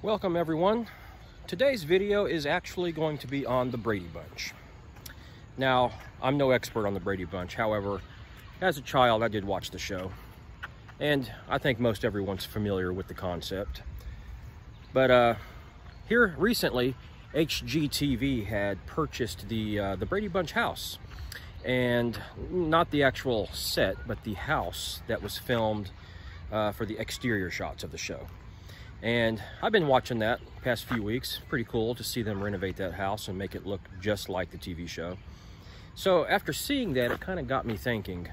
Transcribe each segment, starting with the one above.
Welcome everyone. Today's video is actually going to be on The Brady Bunch. Now, I'm no expert on The Brady Bunch. However, as a child, I did watch the show. And I think most everyone's familiar with the concept. But here recently, HGTV had purchased the Brady Bunch house. And not the actual set, but the house that was filmed for the exterior shots of the show. And I've been watching that past few weeks. Pretty cool to see them renovate that house and make it look just like the TV show. So after seeing that, it kind of got me thinking,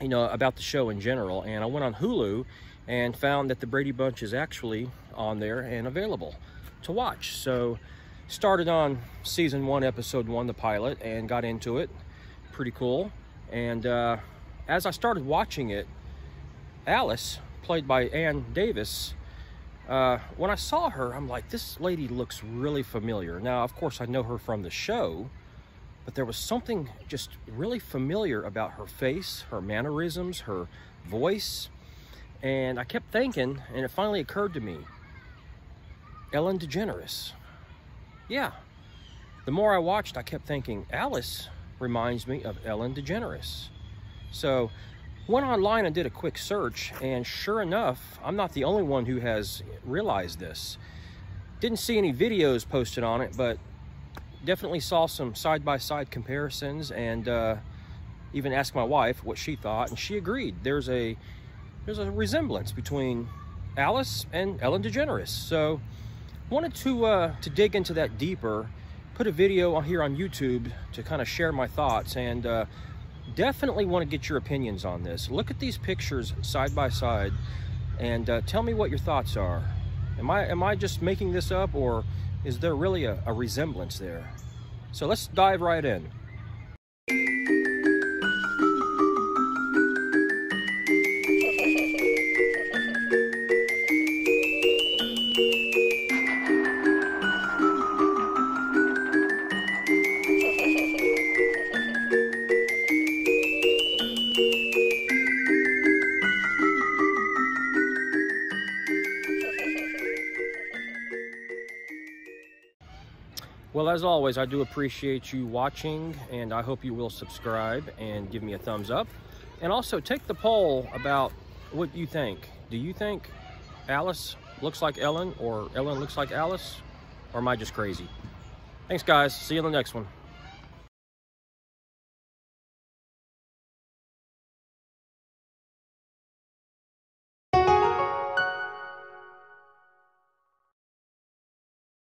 you know, about the show in general. And I went on Hulu and found that The Brady Bunch is actually on there and available to watch. So started on season 1, episode 1, the pilot, and got into it. Pretty cool. And as I started watching it, Alice, played by Ann Davis, when I saw her, I'm like, this lady looks really familiar. Now, of course, I know her from the show, but there was something just really familiar about her face, her mannerisms, her voice. And I kept thinking, and it finally occurred to me, Ellen DeGeneres. Yeah. The more I watched, I kept thinking, Alice reminds me of Ellen DeGeneres. So went online and did a quick search, and sure enough, I'm not the only one who has realized this. Didn't see any videos posted on it, but definitely saw some side-by-side comparisons, and even asked my wife what she thought, and she agreed. There's a resemblance between Alice and Ellen DeGeneres. So wanted to dig into that deeper. Put a video on here on YouTube to kind of share my thoughts, and definitely want to get your opinions on this. Look at these pictures side by side and tell me what your thoughts are. Am I just making this up, or is there really a resemblance there? So let's dive right in. Well, as always, I do appreciate you watching, and I hope you will subscribe and give me a thumbs up. And also take the poll about what you think. Do you think Alice looks like Ellen, or Ellen looks like Alice? Or am I just crazy? Thanks, guys. See you in the next one.